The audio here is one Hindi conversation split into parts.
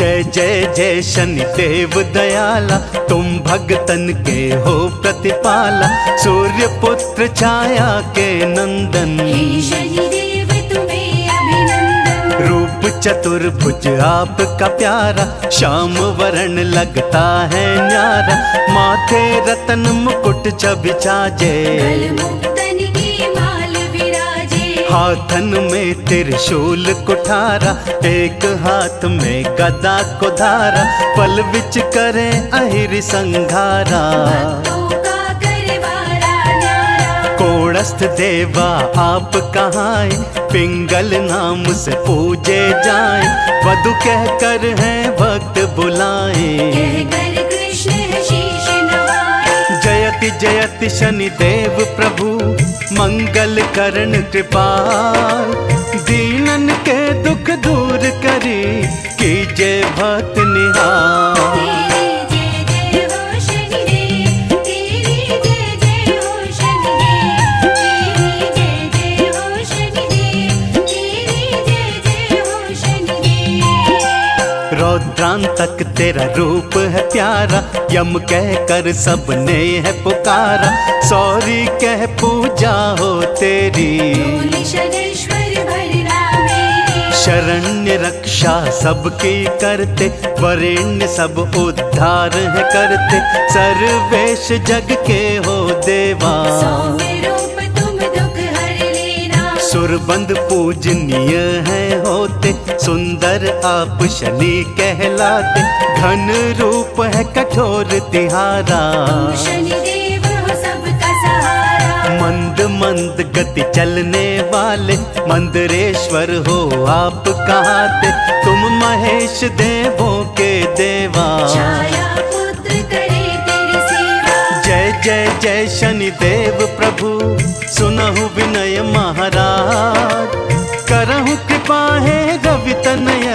जय जय जय शनिदेव दयाला, तुम भगतन के हो प्रतिपाला, सूर्य पुत्र छाया के नंदन, शनिदेव तुम्हें अभिनंदन। रूप चतुर्भुज आपका प्यारा, श्याम वरण लगता है न्यारा, माथे रतन मुकुट छवि छाजे, हाथन में त्रिशूल कुठारा, एक हाथ में गदा को धारा, पल विच करे अहिर संघारा, कोणस्थ देवा आप कहाए, पिंगल नाम से पूजे जाए, वधु कह कर है भक्त बुलाए, जयति जयति शनिदेव प्रभु, मंगल करण कृपाल, दीनन के दुख दूर करी, कीजय भक्त निहार। रौद्रान तक तेरा रूप है प्यारा, यम कह कर सबने है पुकारा, सौरी कह पूजा हो तेरी, शरण्य रक्षा सबकी करते, वरेण्य सब उद्धार है करते, सर्वेश जग के हो देवा, सुरबंद पूजनीय है होते, सुंदर आप शनि कहलाते, घन रूप है कठोर तिहारा, शनिदेव हो सबका सहारा, मंद मंद गति चलने वाले, मंदरेश्वर हो आप कहाते, तुम महेश देवों के देवा, जय जय शनिदेव प्रभु, सुनहु विनय महाराज, करहु कृपा है रवि तनय,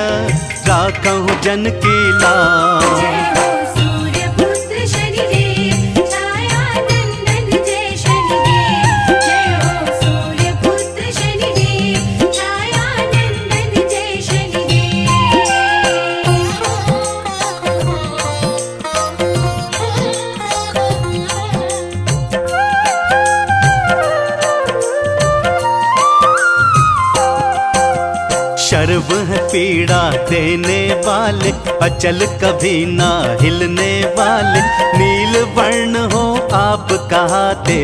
राखहु जन की लाज। सर्व है पीड़ा देने वाले, अचल कभी ना हिलने वाले, नील वर्ण हो आप कहाते,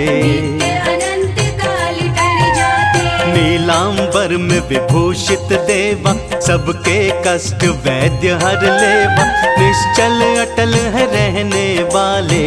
नीलांबर में विभूषित देवा, सबके कष्ट वैद्य हर लेवा, निश्चल अटल है रहने वाले,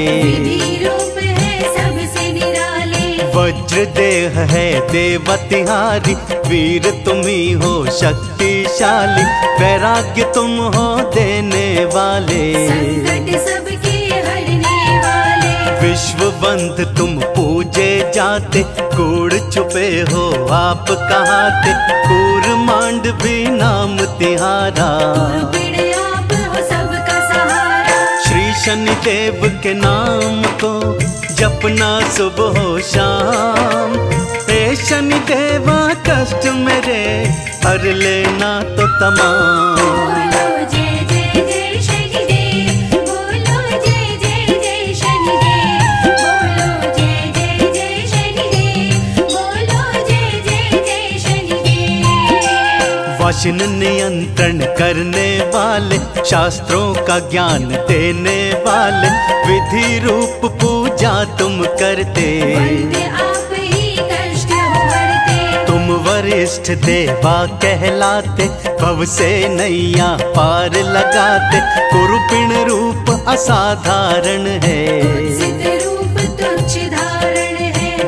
वज्र देह है देवतिहारी, वीर तुम्ही हो शक्तिशाली, वैराग्य तुम हो देने वाले, संकट सबके हरने वाले, विश्व बंध तुम पूजे जाते, कूड़ छुपे हो आप कहाते, कूर्मांड भी नाम तिहारा, शनिदेव के नाम को जपना सुबह हो शाम, हे शनिदेवा कष्ट मेरे हर लेना तो तमाम। वासन नियंत्रण करने वाले, शास्त्रों का ज्ञान देने वाले, विधि रूप पूजा तुम करते, आप ही कष्ट हरते, तुम वरिष्ठ देवा कहलाते, भव से नैया पार लगाते, कुरूपिण रूप असाधारण है,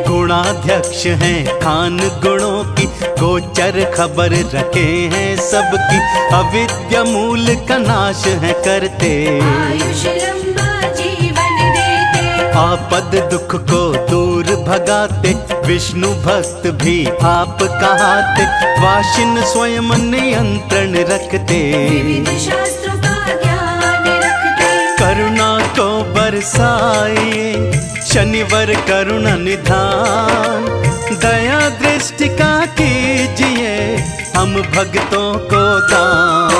गुणाध्यक्ष हैं खान गुणों की, गोचर खबर रखे हैं सबकी, अविद्या मूल का नाश है करते, आयुष लंबा जीवन देते, आपद दुख को दूर भगाते, विष्णु भक्त भी आप कहाते, वासिन स्वयं नियंत्रण रखते, विविध शास्त्रों का ज्ञान रखते, करुणा को बरसाए शनिवार करुणा निधान, दया दृष्टि का कीजिए हम भक्तों को दान।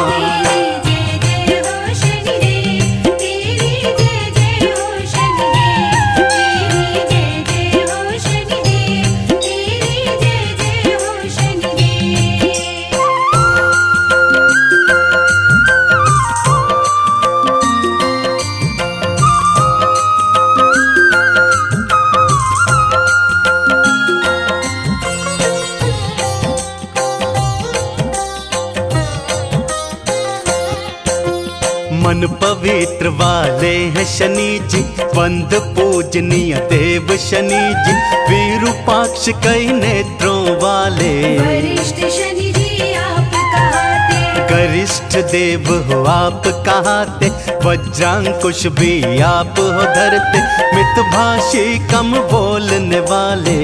पवित्र वाले हैं शनि जी, वंद पूजनीय देव शनि जी, विरूपाक्ष कई नेत्रों वाले वरिष्ठ शनि जी आप कहाते, गरिष्ठ देव हो आप कहाते, वज्रांकुश भी आप हो धरते, मितभाषी कम बोलने वाले,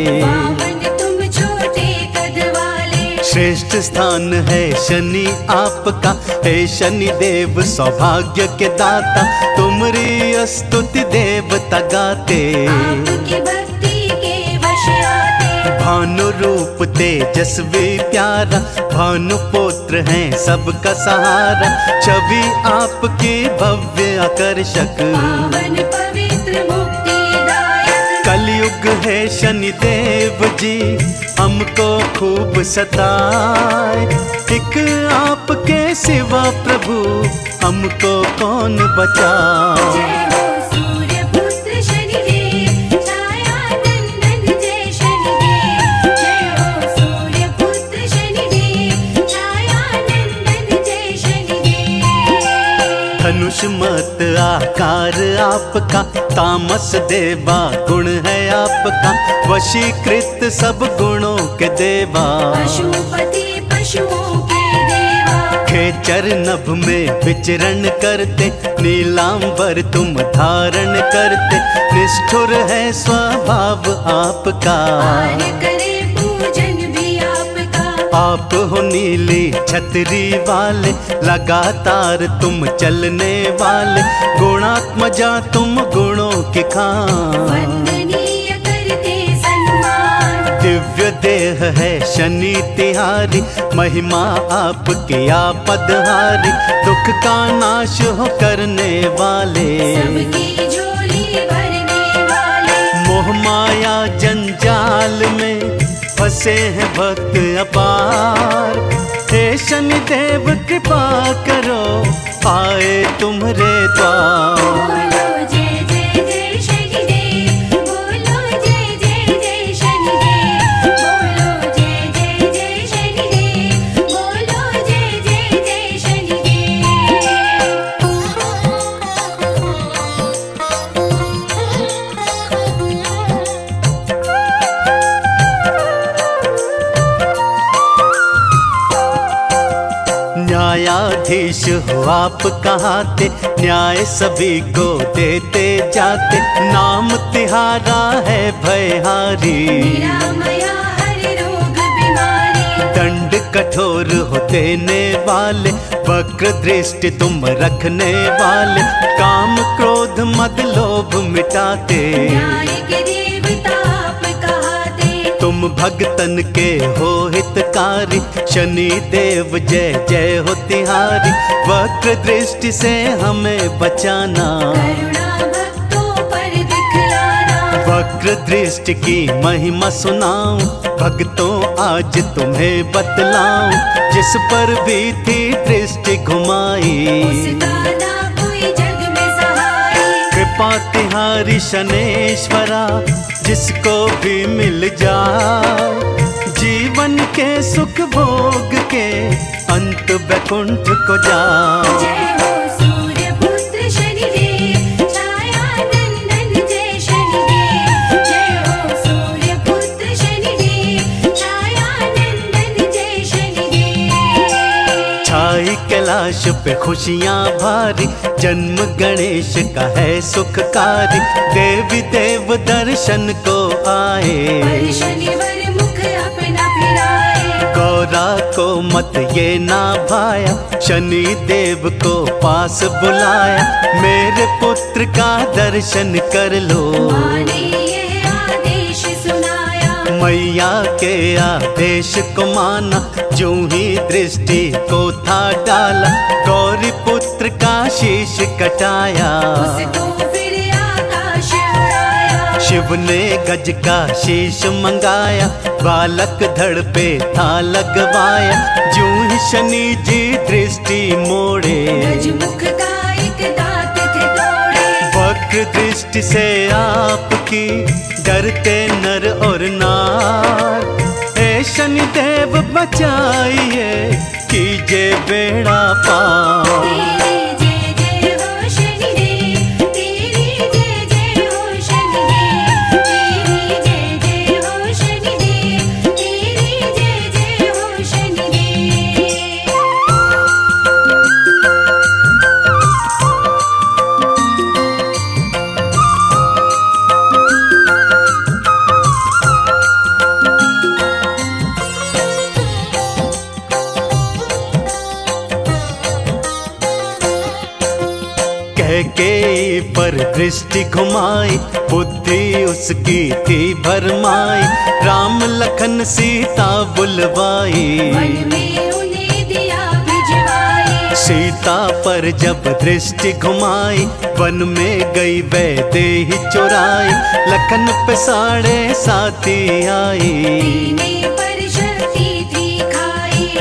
श्रेष्ठ स्थान है शनि आपका, हे शनिदेव सौभाग्य के दाता, तुम्हारी स्तुति देवता गाते, आपकी भक्ति के वश आते, भानु रूप तेजस्वी प्यारा, भानु पुत्र है सबका सहारा, छवि आपकी भव्य आकर्षक, पावन पवित्र मुक्तिदायक, कलयुग है शनिदेव जी हमको खूब सताए, एक आपके सिवा प्रभु हमको कौन बचाए, जय हो सूर्यपुत्र शनिदेव छाया नंदन जय शनिदेव, जय हो सूर्यपुत्र शनिदेव छाया नंदन जय शनिदेव, धनुष मत आकार आपका, तामस देवा गुण है आपका, वशीकृत सब गुणों के देवा, पशुपति पशुओं के देवा, खेचर नभ में विचरण करते, नीलांबर तुम धारण करते, निष्ठुर है स्वभाव आपका, आप हो नीली छतरी वाले, लगातार तुम चलने वाले, गुणात्मजा तुम गुणों के खान, वंदनीय करते सम्मान, दिव्य देह है शनि तिहारी, महिमा आपके आपदहारी, दुख का नाश हो करने वाले, सबकी झोली भरने वाले, मोह माया जंजाल में फंसे हैं भक्त अपार, हे शनिदेव कृपा करो आए तुम्हारे द्वार, बोलो जय जय जय शनिदेव, बोलो जय जय जय शनिदेव, बोलो जय जय जय शनिदेव, बोलो जय जय जय शनिदेव। न्यायाधीश हो आप कहाते, न्याय सभी को देते जाते, नाम तिहारा है भयहारी, निरामया हर रोग बीमारी, दंड कठोर हो देने वाले, वक्र दृष्टि तुम रखने वाले, काम क्रोध मद लोभ मिटाते, न्याय के देवता आप कहाते, तुम भक्तन के हो हितकारी, शनिदेव जय जय हो तिहारी, वक्र दृष्टि से हमें बचाना, करुणा भक्तों पर दिखलाना, वक्र दृष्टि की महिमा सुनाऊं, भक्तों आज तुम्हें बतलाऊं, जिस पर भी थी दृष्टि घुमाई, उसका ना कोई जग में सहाई, कृपा तिहारी शनेश्वरा जिसको भी मिल जाए, जीवन के सुख भोग के अंत वैकुंठ को जाओ, जय हो सूर्यपुत्र शनिदेव छाया नंदन जय शनिदेव, जय हो सूर्यपुत्र शनिदेव छाया नंदन जय शनिदेव, छाई कैलाश पे खुशियाँ भारी, जन्म गणेश का है सुखकारी, देवी देव दर्शन को आए, शनिवार गौरा को मत ये ना भाया, शनिदेव को पास बुलाया, मेरे पुत्र का दर्शन कर लो, माने ये आदेश सुनाया, मैया के आदेश को माना, जो ही दृष्टि को था डाला, गौरी पुत्र का शीश कटाया, उसको फिर आकाश उड़ाया, शिव ने गज का शीश मंगाया, बालक धड़ पे था लगवाया, जो ही शनि जी दृष्टि मोड़े, गजमुख का एक दांत थे तोड़े, वक्र दृष्टि से आपकी डरते नर और नार, हे शनिदेव बचाइए कीजे बेड़ा पार, जय जय हो शनि के पर दृष्टि घुमाई, बुद्धि उसकी थी भरमाई, राम लखन सीता बुलवाई, मन में उन्हें दिया भिजवाई। सीता पर जब दृष्टि घुमाई, वन में गई वैदेही चुराई, लखन पे 7.5 आई।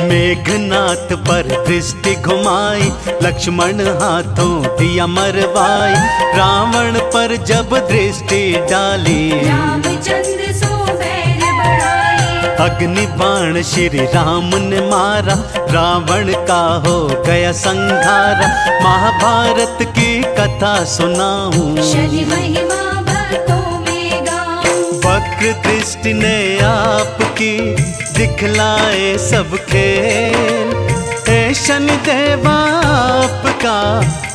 मेघनाथ पर दृष्टि घुमाई, लक्ष्मण हाथों दिया मरवाई, रावण पर जब दृष्टि डाली, रामचंद्र सो बैर बढ़ाई। अग्नि बाण श्री राम ने मारा, रावण का हो गया संघारा, महाभारत की कथा सुनाऊं, शनि महिमा भक्तों में गाऊं। वक्र दृष्टि ने आपकी दिखलाए सब खेल, हे शनिदेव आपका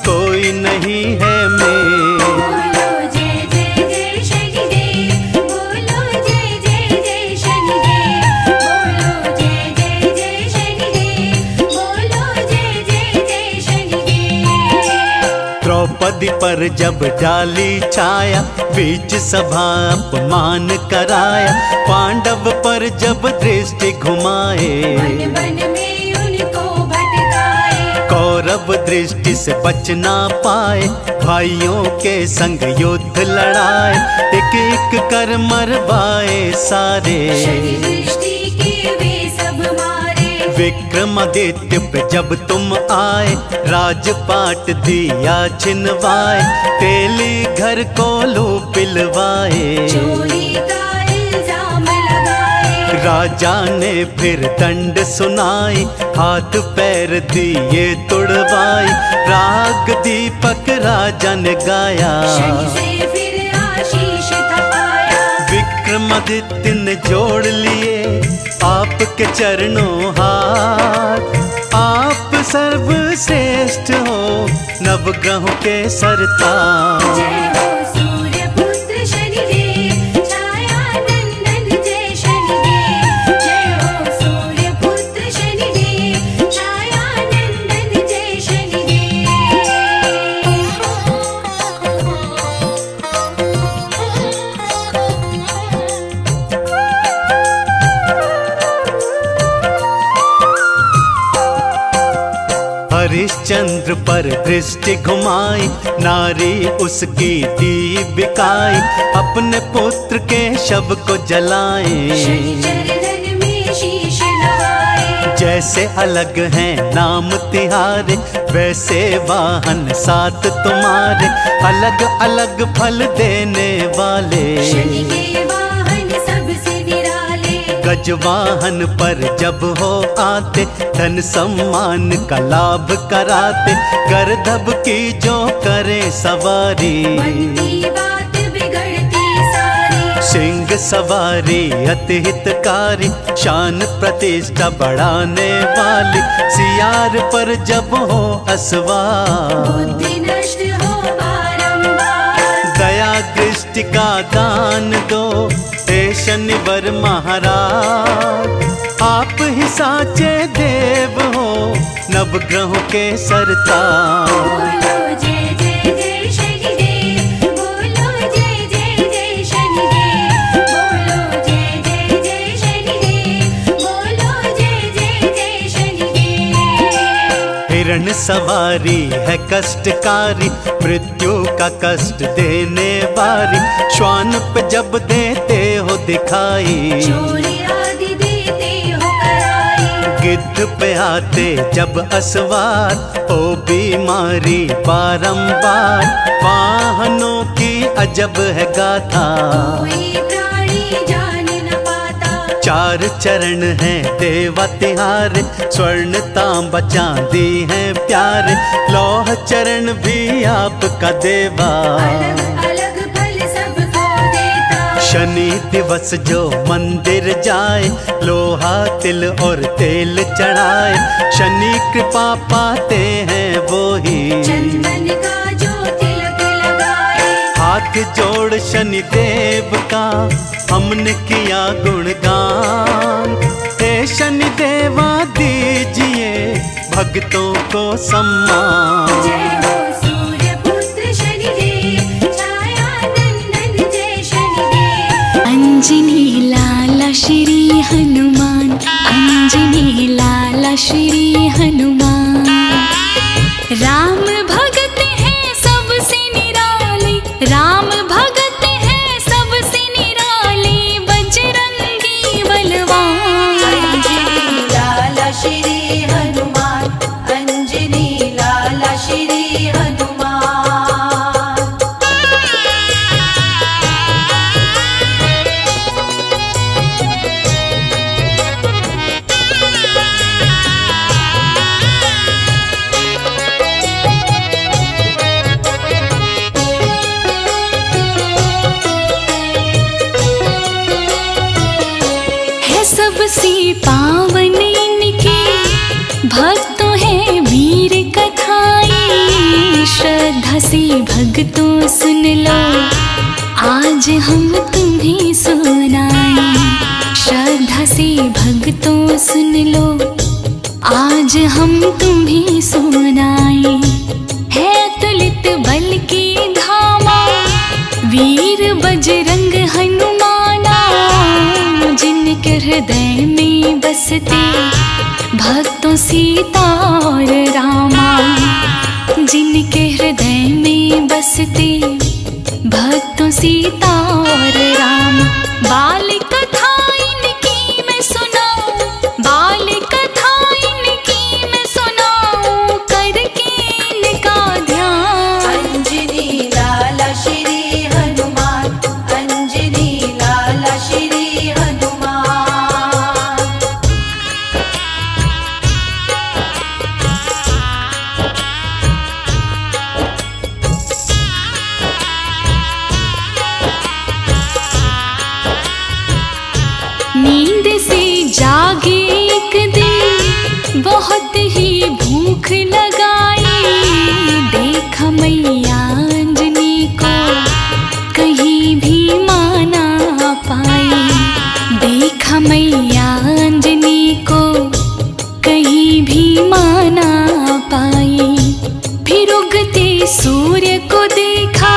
कोई नहीं है मेल। बोलो जय जय जय शनिदेव, बोलो जय जय जय शनिदेव, बोलो जय जय जय शनिदेव, बोलो जय जय जय शनिदेव। द्रौपदी पर जब डाली छाया, बीच सभा अपमान कराया, पांडव पर जब दृष्टि घुमाए, वन वन में उनको भटकाए। कौरव दृष्टि से बचना पाए, भाइयों के संग युद्ध लड़ाए, एक एक कर मरवाए सारे, शनि दृष्टि के वे सब मारे। विक्रमादित्य पे जब तुम आए, राजपाट दिया छिनवाए, तेली घर को लू पिलवाए, चोरी का इल्जाम लगाए। राजा ने फिर दंड सुनाई, हाथ पैर दिए तुड़वाई, राग दीपक राजा ने गाया, शनि से फिर आशीष था आया। विक्रमादित्य ने जोड़ लिए आपके चरणों हाथ, आप सर्वश्रेष्ठ हो नवग्रहों के सरताज। जय हो सूर्यपुत्र शनिदेव, छाया नंदन जय शनिदेव, जय हो सूर्यपुत्र शनिदेव, छाया नंदन जय शनिदेव। हरिश्चंद्र पर दृष्टि घुमाई, नारी उसकी दी बिकाई, अपने पुत्र के शव को जलाए, शनि चरणों में शीश नवाए। जैसे अलग हैं नाम तिहारे, वैसे वाहन साथ तुम्हारे, अलग अलग फल देने वाले, शनि के वाहन सबसे निराले। गजवाहन पर जब हो आते, धन सम्मान का लाभ कराते, गर्दभ की जो करे सवारी, बनती बात बिगड़ती सारी। सिंह सवारी अति हितकारी, शान प्रतिष्ठा बढ़ाने वाली, सियार पर जब हो असवार, दया दृष्टि का दान दो, हे शनिवार महाराज, आप ही साचे देव हो नवग्रहों के सरताज। बोलो जय जय जय शनिदेव, बोलो जय जय जय शनिदेव, बोलो जय जय जय शनिदेव, बोलो जय जय जय शनिदेव। हिरण सवारी है कष्टकारी, मृत्यु का कष्ट देने वाली, श्वान पे जब देते हो दिखाई, गिद्ध पे आते जब असवार, ओ बीमारी बारंबार, वाहनों की अजब है गाथा, कोई प्राणी जान न पाता। 4 चरण है देवा तिहारे, स्वर्ण तांबा चांदी है प्यारे, लौह चरण भी आपका देवा, शनि दिवस जो मंदिर जाए, लोहा तिल और तेल चढ़ाए, शनि कृपा पाते हैं वो ही, चंदन का जो तिलक लगाए। हाथ जोड़ शनिदेव का हमने किया गुणगान, हे शनिदेवा दीजिए भक्तों को सम्मान। जय हो सूर्यपुत्र सबसे पावन इनकी भक्तों है वीर कथाएं, श्रद्धा से भक्तों सुन लो आज हम तुम्हें सुनाए। श्रद्धा से भक्तों सुन लो आज हम तुम्हें सुनाए। है तुलित बल की धामा वीर बजरंग हनुमाना, जिनके हृदय में बसते भक्तों सीता और रामा, जिनके हृदय में बसते भक्तों सीता और राम। बाल कथा इनकी मैं सुनाऊं, बाल कथा इनकी मैं सुनाऊं, करके इनका ध्यान। अंजनी लाला श्री हनुमान, अंजनी लाला श्री बहुत ही भूख लगाई, देखा मैया अंजनी को कहीं भी माना पाई, देखा मैया अंजनी को कहीं भी माना पाई। फिर उगते सूर्य को देखा,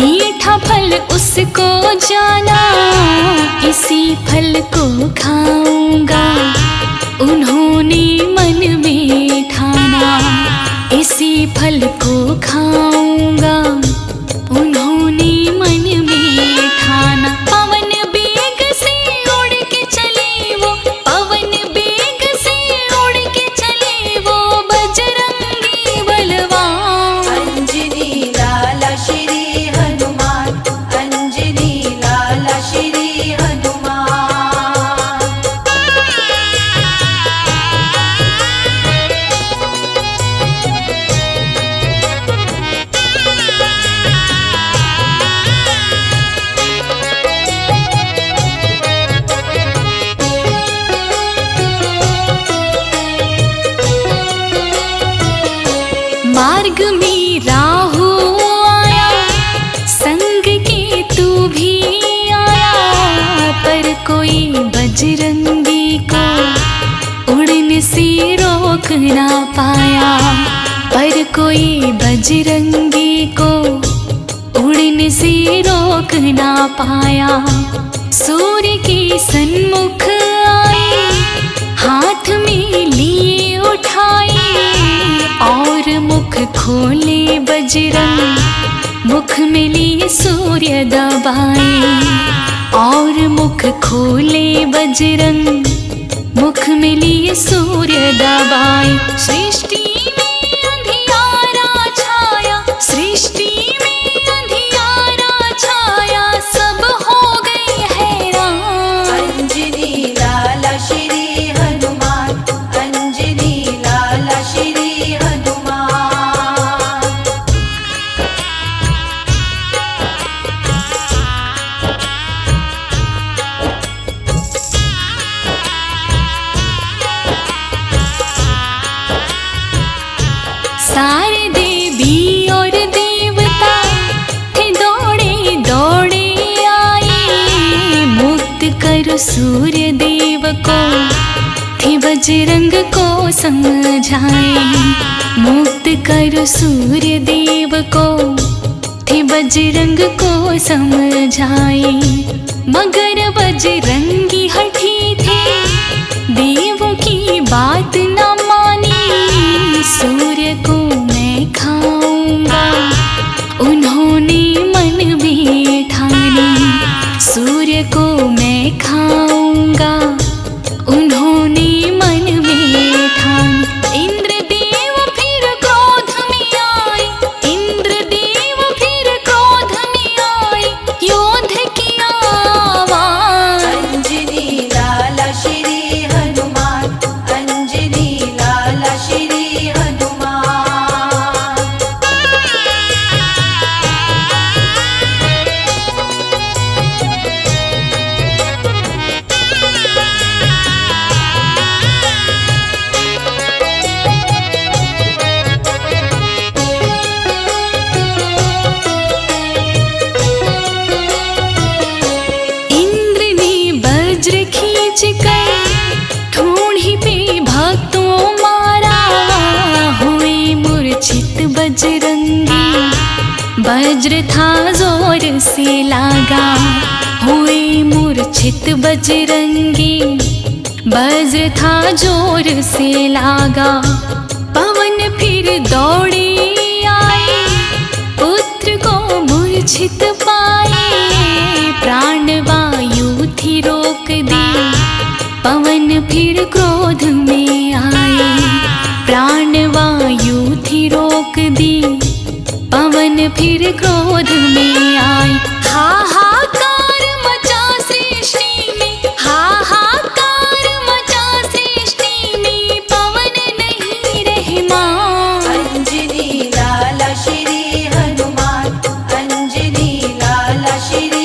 मीठा फल उसको जाना, इसी फल को खाऊंगा उन्होंने मन में ठाना, इसी फल को खाऊंगा उन्होंने मन में ठाना। पवन बेग से उड़ के चले वो, पवन बेग से उड़ के चले वो बजरंगी बलवान। अंजनी लाला श्री हनुमान, अंजनी लाला श्री हनुमान। मार्ग में राहु आया, संग के तू भी आया, पर कोई बजरंगी को उड़ने से रोक ना पाया, पर कोई बजरंगी को उड़ने से रोक ना पाया। सूर्य के सन्मुख आए, हाथ में लिए उठाए, और मुख खोले बजरंग, मुख में लिए सूर्य दबाए, और मुख खोले बजरंग, मुख में लिए सूर्य दबाए। सृष्टि में अंधियारा छाया, सृष्टि में अंधियारा छाया, सब हो गई हैरान। अंजनी लाला श्री हनुमान, अंजनी लाला श्री सूर्य देव को थे बजरंग को समझाए, मुक्त करो सूर्य देव को थे बजरंग को समझाए। मगर बजरंगी हठी थे, देवों की बात न मानी, सूर्य को मैं खाऊंगा उन्होंने मन में ठानी, सूर्य को मैं खाऊंगा उन्होंने मन में ठान। इंद्रदेव फिर क्रोध में आए, इंद्रदेव फिर क्रोध में आए, योद्ध किया आवाज। अंजनी लाला श्री हनुमान, अंजनी सच कर ढूंढी पे भक्तों मारा, हुए मूर्छित बजरंगी, वज्र था जोर से लागा, हुए मूर्छित बजरंगी, वज्र था जोर से लागा। पवन फिर दौड़े आए, पुत्र को मूर्छित पाए, प्राणवायु थी रोक दी, पवन फिर क्रोध में आए, प्राणवायु थी रोक दी, पवन फिर क्रोध में आए। हाहाकार मचा सृष्टि में, हाहाकार मचा सृष्टि में, पवन नहीं रहे मां। अंजनी लाला श्री हनुमान, अंजनी लाला श्री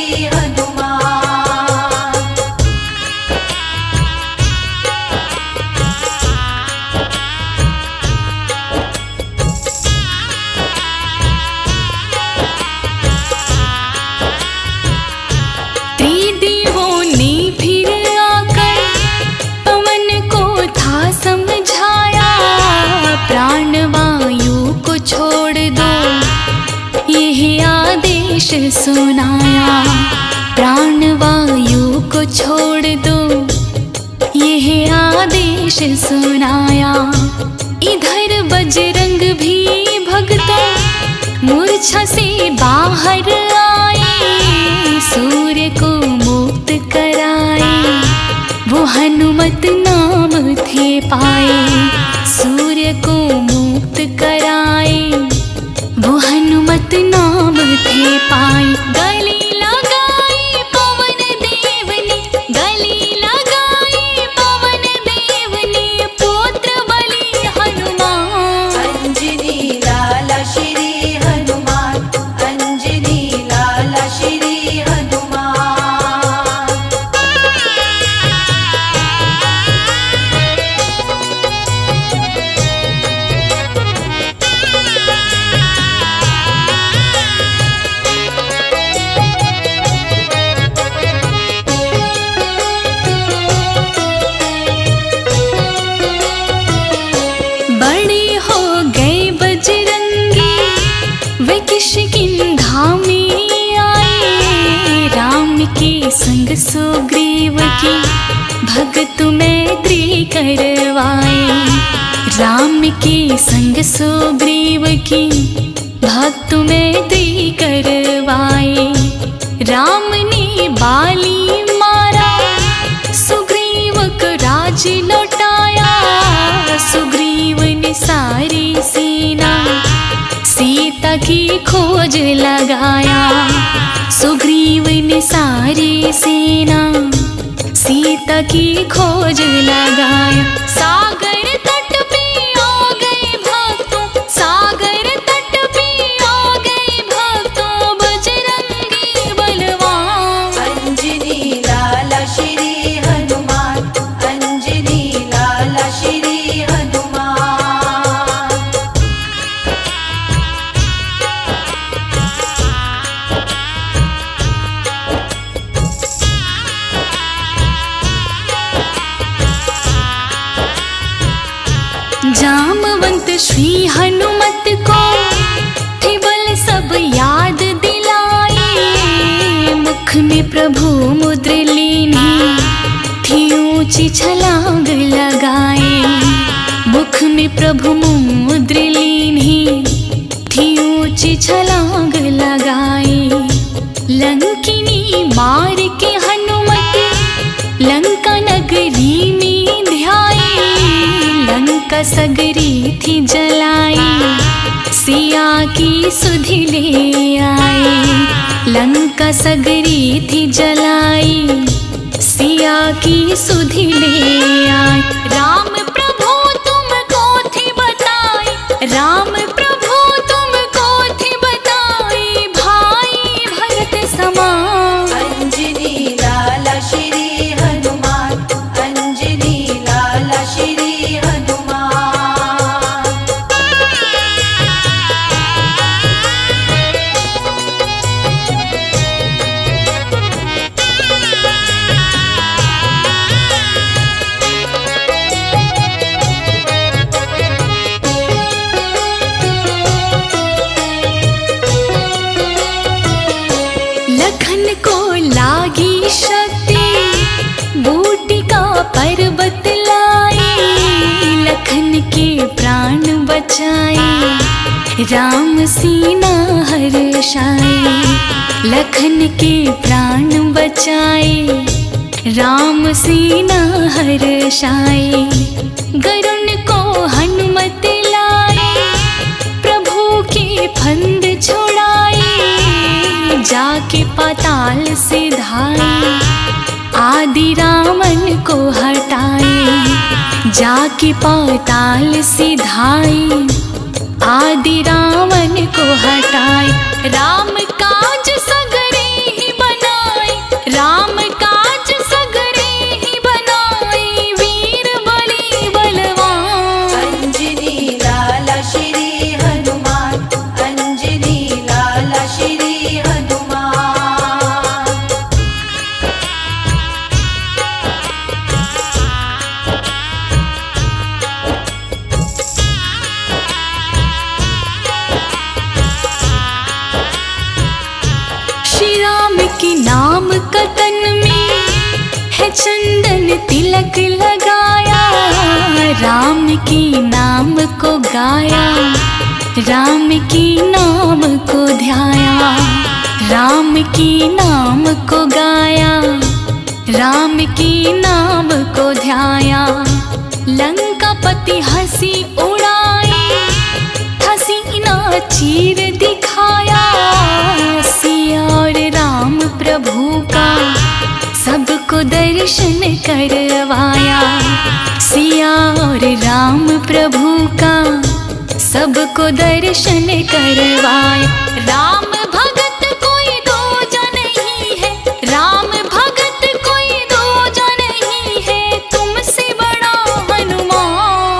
सुनाया, प्राणवायु को छोड़ दो, यह आदेश सुनाया। इधर बजरंग भी भगतों मूर्छा से बाहर आए, सूर्य को मुक्त कराए, वो हनुमत नाम थे पाए, सूर्य को मुक्त कराए, वो हनुमत नाम थे पाए। गले लगाए पवन देव ने, पुत्र बलि हनुमान। अंजनी लाला श्री हनुमान, अंजनी लाला श्री हनुमान। संग सुग्रीव की भगत मैत्री करवाए, राम के संग सुग्रीव की भक्त मैत्री करवाए। राम ने बाली मारा, सुग्रीव को राज लौटाया, सुग्रीव ने सारी सेना सीता की खोज लगाया, सुग्रीव ने सारी सेना सीता की खोज लगाया। सागर तट पे आ गए भक्तों, सागर तट पे आ गए भक्तों, बजरंगी बलवान। अंजनी लाला श्री हनुमान, अंजनी लाला श्री हनुमान। जामवंत श्री हनुमत को थे बल सब याद दिलाए, मुख में प्रभु मुद्र लीनी थी ऊंची छलांग लगाए, मुख में प्रभु मुद्र लीनी थी ऊंची छलांग लगाए। लंकिनी मार के हनुमत लंका नगरी में ध्याए, लंका सगरी थी जलाई, सिया की सुधि ले आए, लंका सगरी थी जलाई, सिया की सुधि ले आए। राम प्रभु तुमको थी बताए, राम प्रभु तुमको थी बताए, भाई भरत समान। अंजनी लाला श्री हनुमान, अंजनी लाला श्री हनुमान। जाए, राम सीना हर्षाए, लखन के प्राण बचाए, राम सीना हर्षाए, गरुण को हनुमत लाए, प्रभु के फंद छुड़ाए, जाके पाताल से धाए, आदि रावण को हटाए, जाके पाताल से धाए, आदि रावण को हटाए, राम काज सगरे ही बनाए, राम काज सगरे ही बनाए, वीर बलि बलवान, अंजनी लाला श्री हनुमान, अंजनी लाला श्री कतन में है चंदन तिलक लगाया, राम की नाम को गाया, राम की नाम को ध्याया, राम की नाम को गाया, राम की नाम को ध्याया, लंकापति हंसी उड़ाए, हसीना चीर दिखाया, सिया और राम प्रभु का सबको दर्शन करवाया, सिया और राम प्रभु का सबको दर्शन करवाया, राम